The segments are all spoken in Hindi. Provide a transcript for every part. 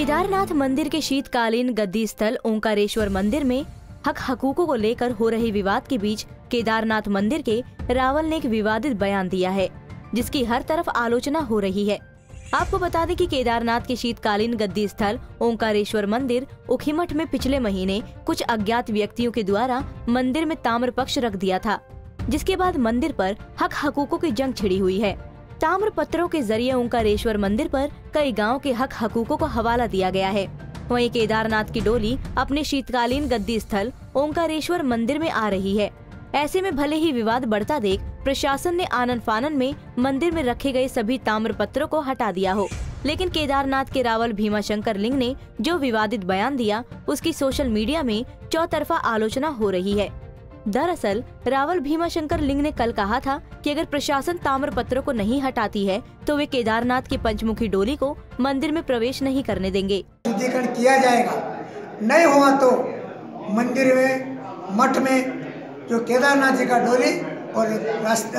केदारनाथ मंदिर के शीतकालीन गद्दी स्थल ओंकारेश्वर मंदिर में हक हकूकों को लेकर हो रहे विवाद के बीच केदारनाथ मंदिर के रावल ने एक विवादित बयान दिया है, जिसकी हर तरफ आलोचना हो रही है। आपको बता दें कि केदारनाथ के शीतकालीन गद्दी स्थल ओंकारेश्वर मंदिर उखीमठ में पिछले महीने कुछ अज्ञात व्यक्तियों के द्वारा मंदिर में ताम्रपक्ष रख दिया था, जिसके बाद मंदिर पर हक हकूकों की जंग छिड़ी हुई है। ताम्रपत्रों के जरिए ओंकारेश्वर मंदिर पर कई गाँव के हक हकूकों को हवाला दिया गया है। वहीं केदारनाथ की डोली अपने शीतकालीन गद्दी स्थल ओंकारेश्वर मंदिर में आ रही है। ऐसे में भले ही विवाद बढ़ता देख प्रशासन ने आनन फानन में मंदिर में रखे गए सभी ताम्रपत्रों को हटा दिया हो, लेकिन केदारनाथ के रावल भीमाशंकर लिंग ने जो विवादित बयान दिया उसकी सोशल मीडिया में चौतरफा आलोचना हो रही है। दरअसल रावल भीमाशंकर लिंग ने कल कहा था कि अगर प्रशासन ताम्रपत्रों को नहीं हटाती है तो वे केदारनाथ की पंचमुखी डोली को मंदिर में प्रवेश नहीं करने देंगे। किया जाएगा, नहीं हुआ तो मंदिर में, मठ में जो केदारनाथ जी का डोली और रास्ते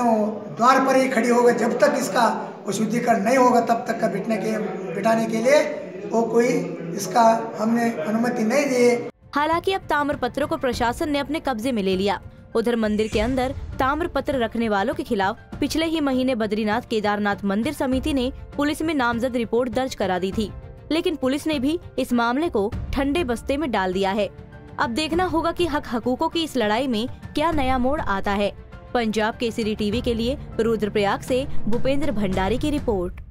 द्वार पर ही खड़ी होगा। जब तक इसका शुद्धिकरण नहीं होगा तब तक का बिठाने के लिए वो कोई इसका हमने अनुमति नहीं दी। हालांकि अब ताम्रपत्रों को प्रशासन ने अपने कब्जे में ले लिया। उधर मंदिर के अंदर ताम्रपत्र रखने वालों के खिलाफ पिछले ही महीने बद्रीनाथ केदारनाथ मंदिर समिति ने पुलिस में नामजद रिपोर्ट दर्ज करा दी थी, लेकिन पुलिस ने भी इस मामले को ठंडे बस्ते में डाल दिया है। अब देखना होगा कि हक हकूकों की इस लड़ाई में क्या नया मोड़ आता है। पंजाब केसरी टीवी के लिए रुद्रप्रयाग से भूपेंद्र भंडारी की रिपोर्ट।